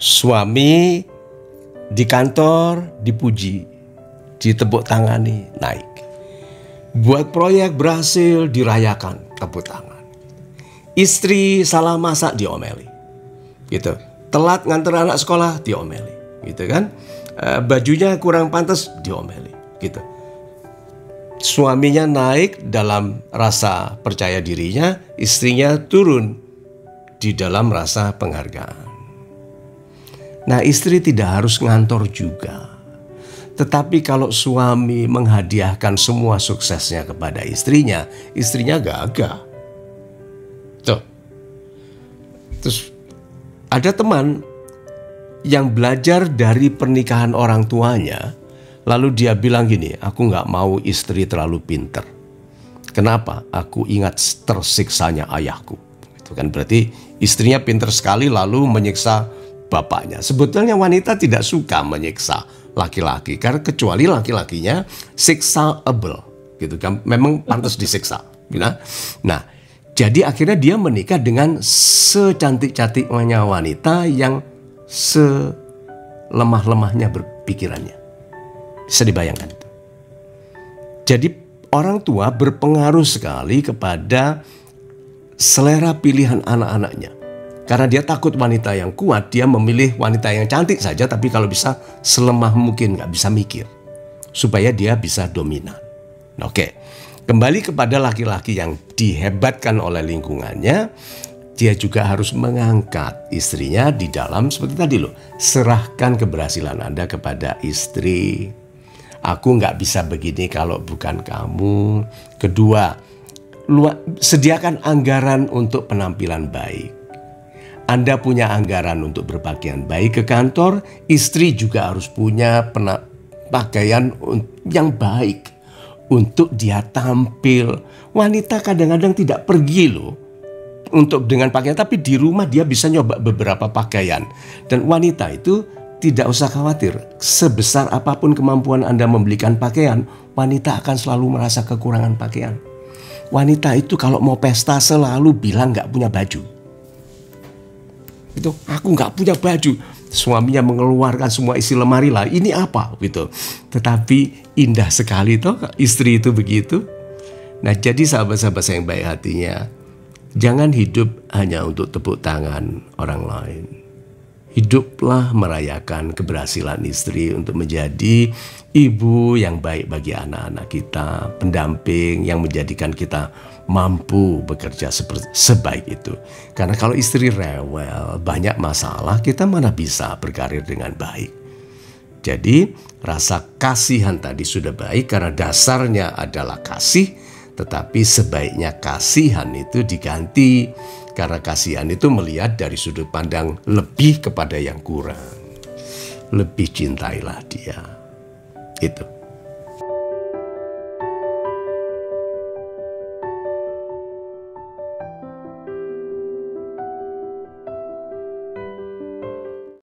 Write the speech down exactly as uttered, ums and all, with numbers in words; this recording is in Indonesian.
Suami di kantor dipuji, ditepuk tangani, naik. Buat proyek berhasil dirayakan, tepuk tangan. Istri salah masak diomeli, gitu. Telat nganter anak sekolah diomeli, gitu kan? E, bajunya kurang pantas diomeli, gitu. Suaminya naik dalam rasa percaya dirinya, istrinya turun di dalam rasa penghargaan. Nah, istri tidak harus ngantor juga. Tetapi kalau suami menghadiahkan semua suksesnya kepada istrinya, istrinya gagah. Tuh. Terus ada teman yang belajar dari pernikahan orang tuanya. Lalu dia bilang gini, aku nggak mau istri terlalu pinter. Kenapa? Aku ingat tersiksanya ayahku. Itu kan berarti istrinya pinter sekali lalu menyiksa bapaknya. Sebetulnya wanita tidak suka menyiksa laki-laki, karena kecuali laki-lakinya siksaable, gitu kan? Memang pantas disiksa. Nah, jadi akhirnya dia menikah dengan secantik-cantiknya wanita yang selemah-lemahnya berpikirannya. Bisa dibayangkan. Jadi orang tua berpengaruh sekali kepada selera pilihan anak-anaknya. Karena dia takut wanita yang kuat, dia memilih wanita yang cantik saja, tapi kalau bisa selemah mungkin, nggak bisa mikir. Supaya dia bisa dominan. Oke, kembali kepada laki-laki yang dihebatkan oleh lingkungannya, dia juga harus mengangkat istrinya di dalam, seperti tadi loh, serahkan keberhasilan Anda kepada istri. Aku nggak bisa begini kalau bukan kamu. Kedua, sediakan anggaran untuk penampilan baik. Anda punya anggaran untuk berpakaian baik ke kantor, istri juga harus punya pakaian yang baik untuk dia tampil. Wanita kadang-kadang tidak pergi loh untuk dengan pakaian, tapi di rumah dia bisa nyoba beberapa pakaian. Dan wanita itu tidak usah khawatir, sebesar apapun kemampuan Anda membelikan pakaian, wanita akan selalu merasa kekurangan pakaian. Wanita itu kalau mau pesta selalu bilang nggak punya baju. Itu, aku nggak punya baju. Suaminya mengeluarkan semua isi lemari lah, ini apa? Gitu. Tetapi indah sekali toh istri itu begitu. Nah, jadi sahabat-sahabat saya yang baik hatinya, jangan hidup hanya untuk tepuk tangan orang lain. Hiduplah merayakan keberhasilan istri untuk menjadi ibu yang baik bagi anak-anak kita, pendamping yang menjadikan kita mampu bekerja sebaik itu. Karena kalau istri rewel, banyak masalah, kita mana bisa berkarir dengan baik. Jadi rasa kasihan tadi sudah baik karena dasarnya adalah kasih, tetapi sebaiknya kasihan itu diganti. Karena kasihan itu melihat dari sudut pandang lebih kepada yang kurang. Lebih cintailah dia. Itu.